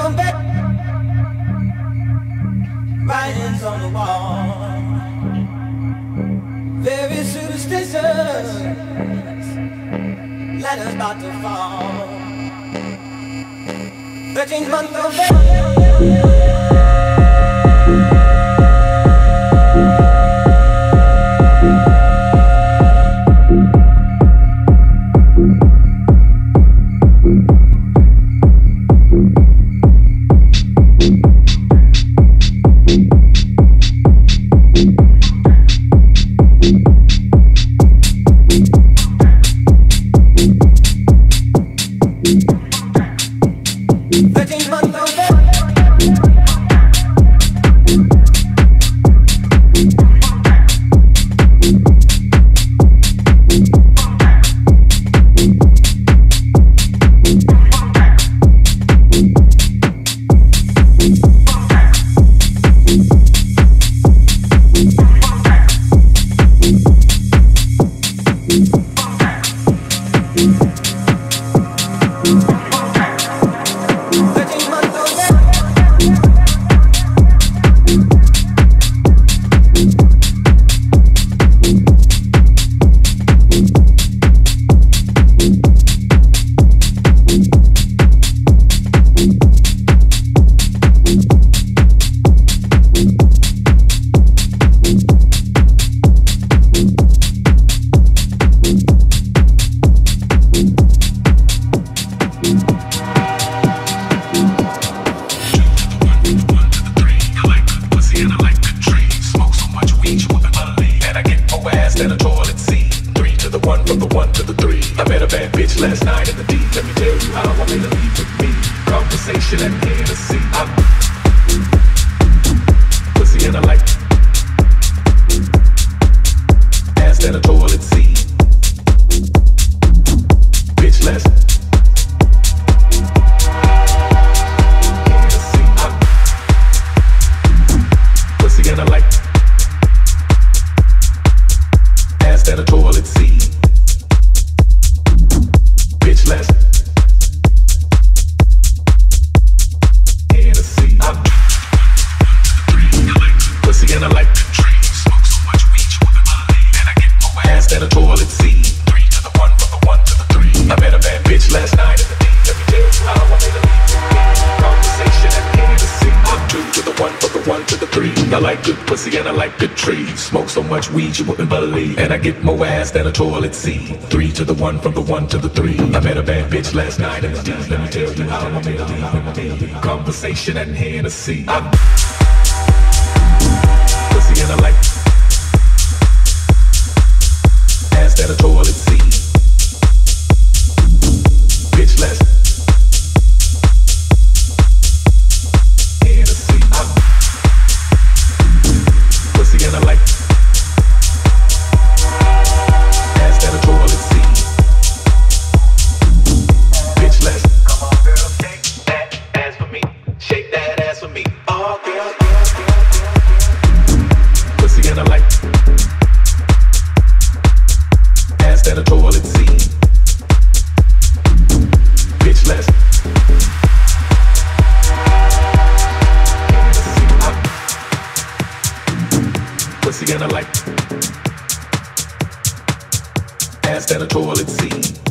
come back. Writings on the wall, very superstitious, letters about to fall. 13th month of February. Three to the one, from the one to the three. I met a bad bitch last night in the D. Let me tell you how I made a conversation and Hennessy. I'm pussy and I like ass that a toilet seat. Bitch less Hennessy. I'm pussy and I like. Than a toilet seat.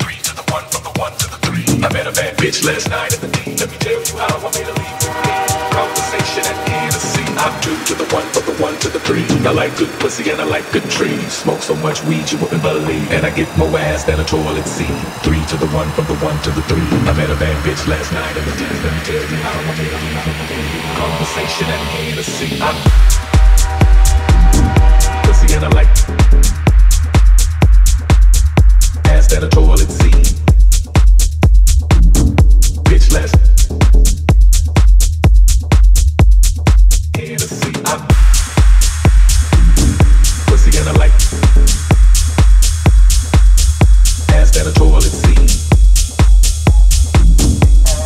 Three to the one, from the one to the three. I met a bad bitch last night in the dance. Let me tell you how I made a conversation and Hennessy. I'm pussy and I like ass that a toilet seat. Bitch less Hennessy. I'm pussy and I like that a toilet seat.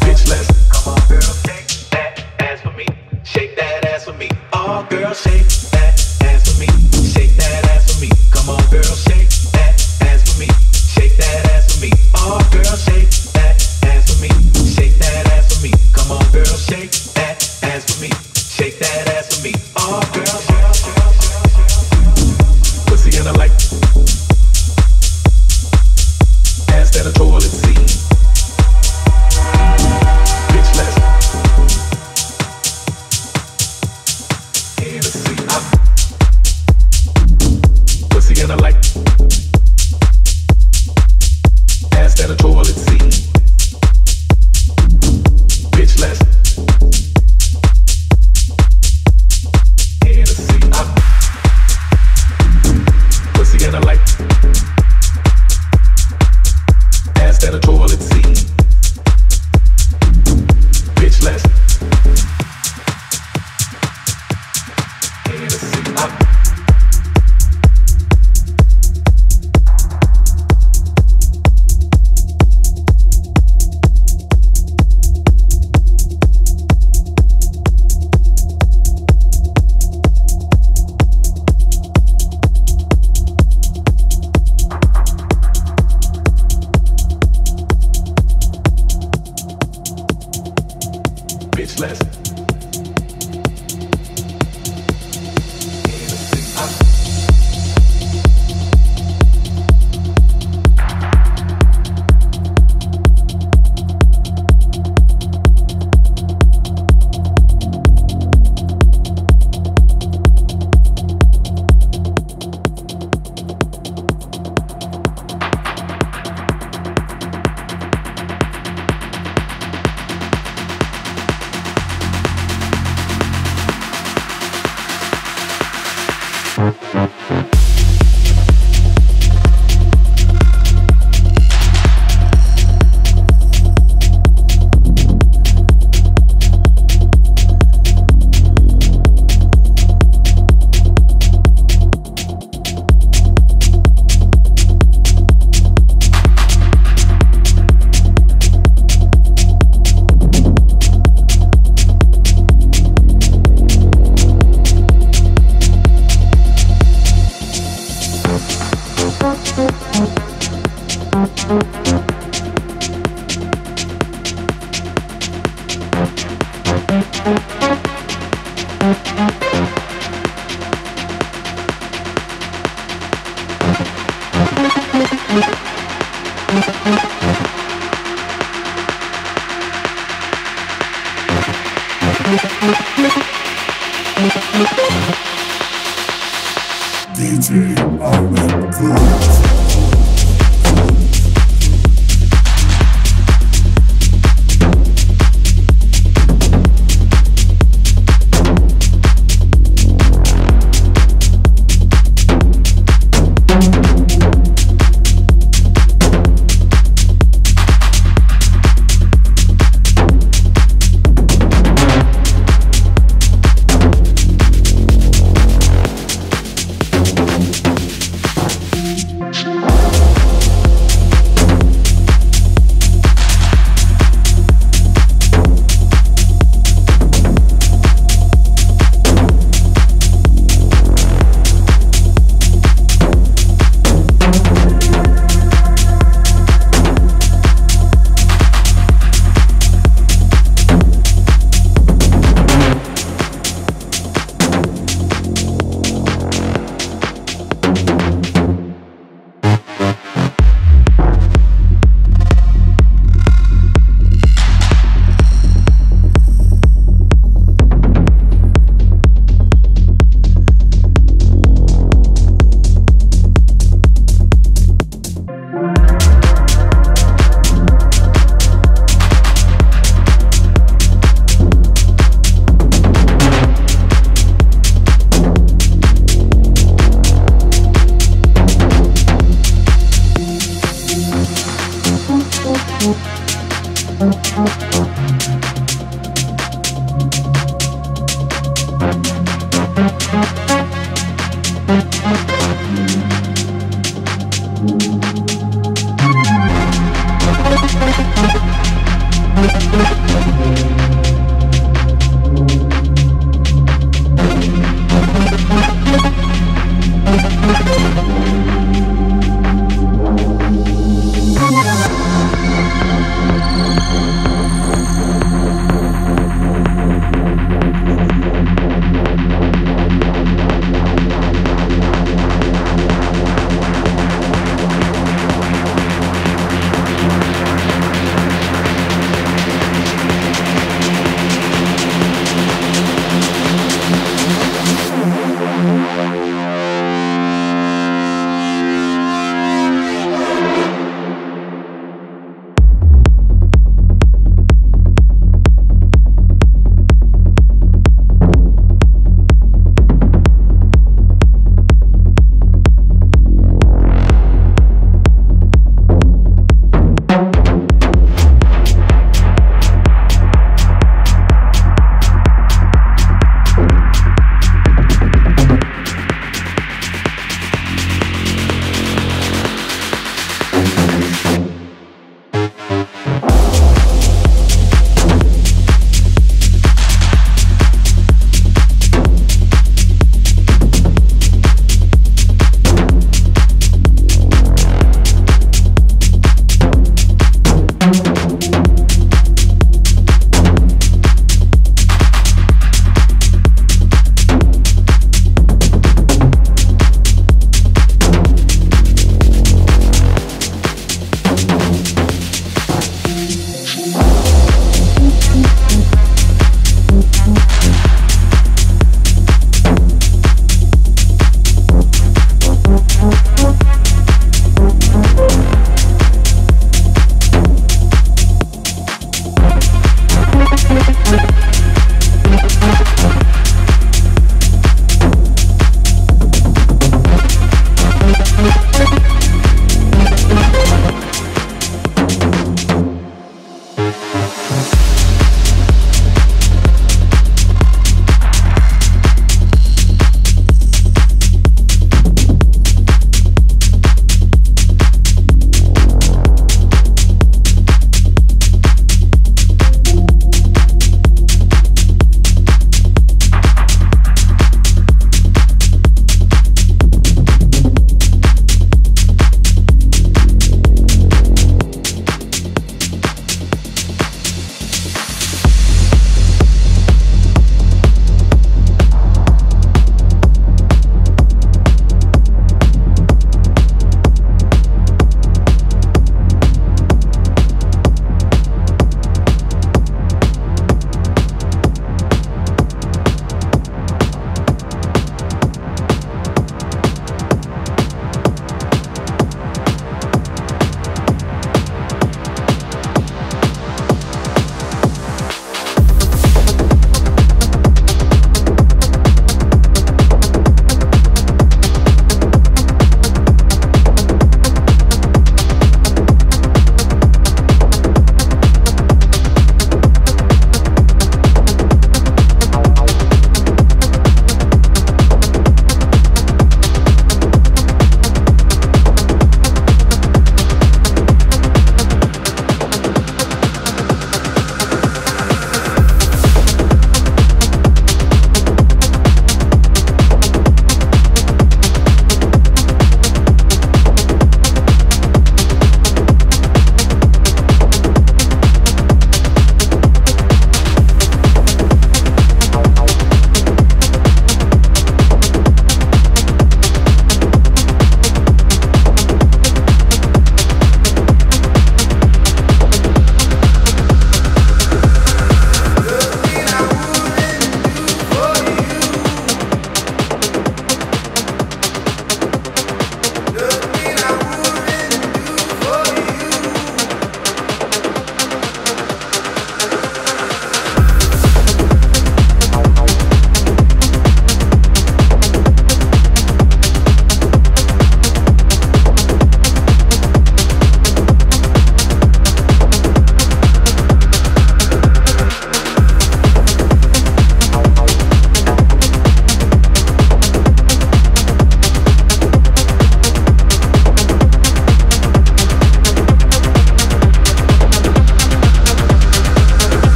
Bitch, let's come on, girl. speechless.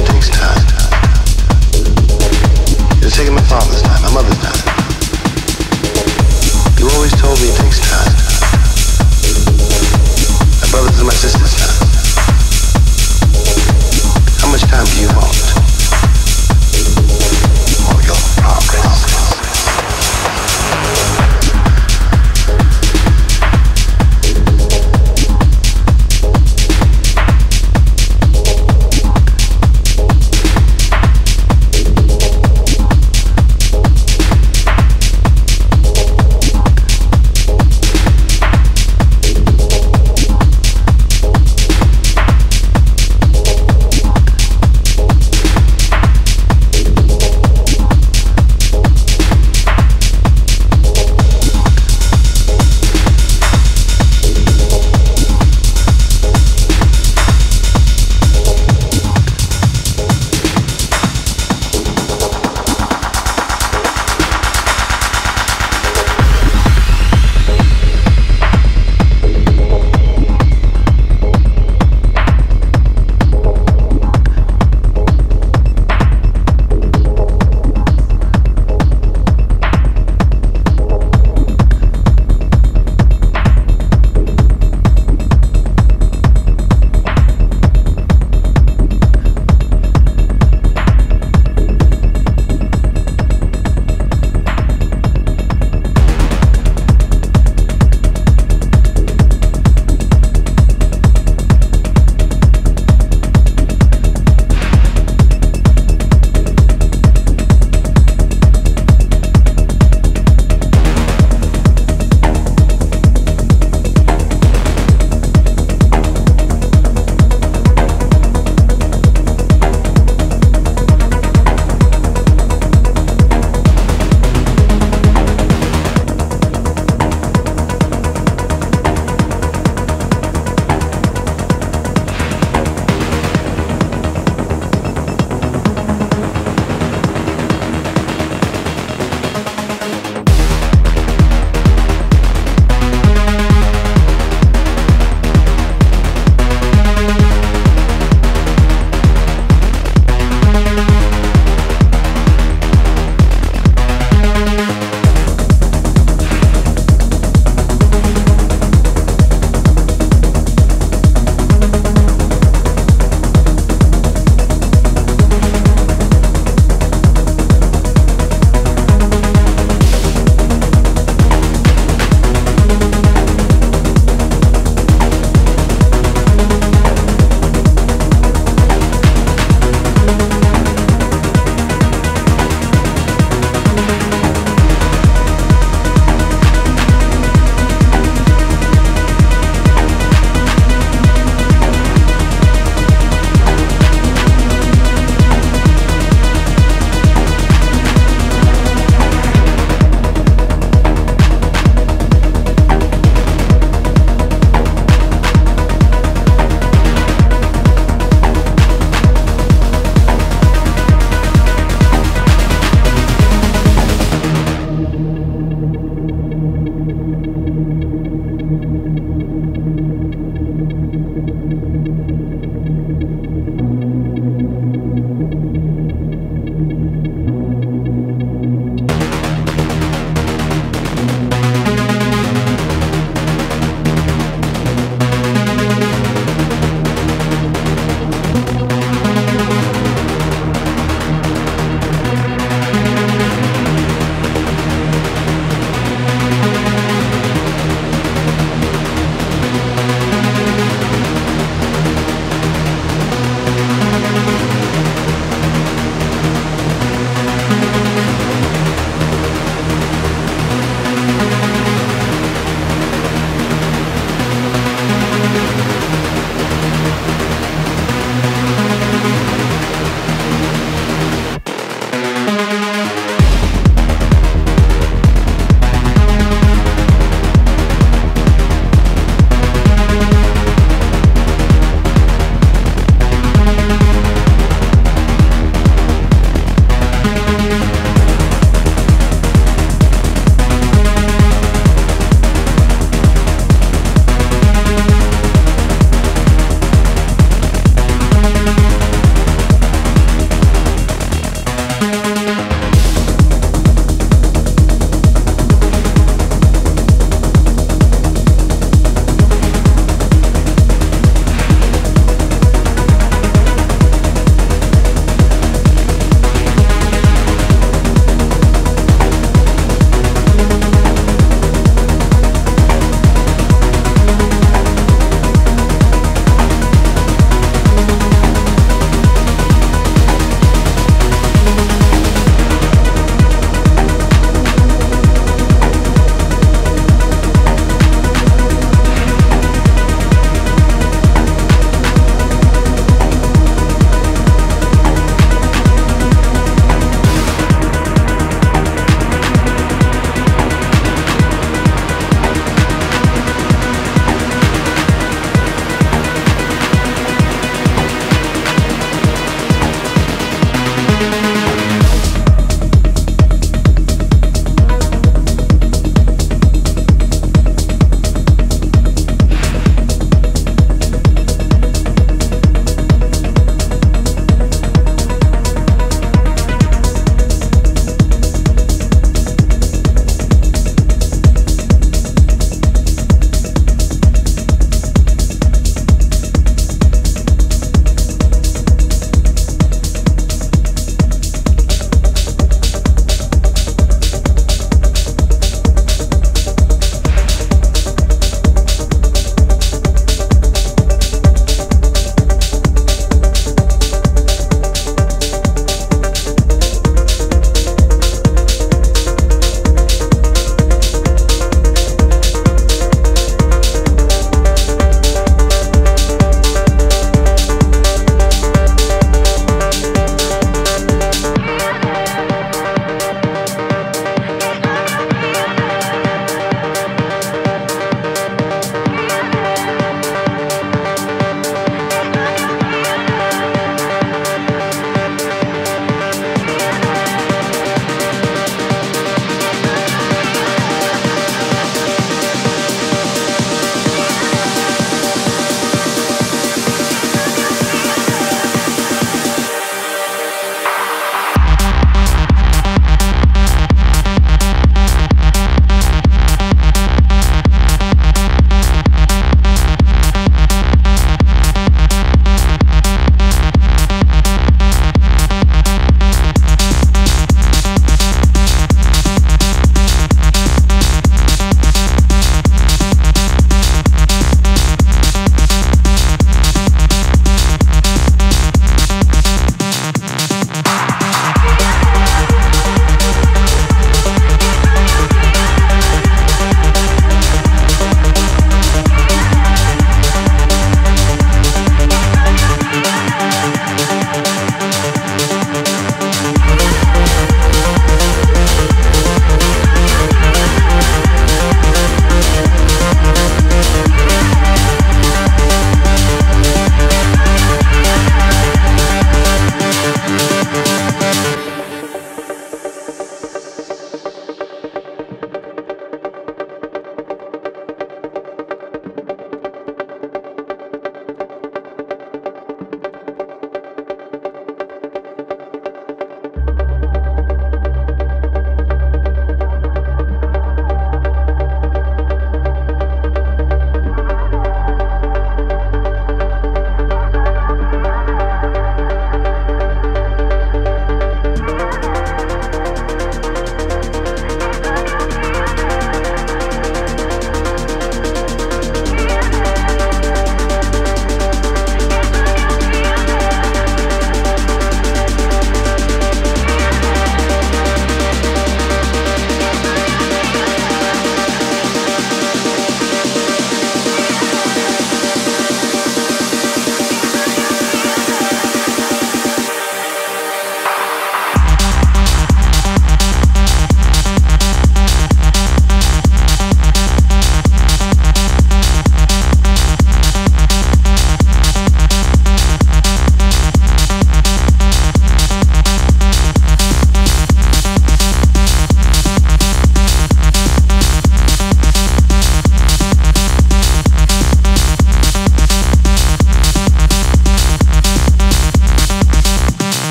It takes time. My brothers and my sisters' time.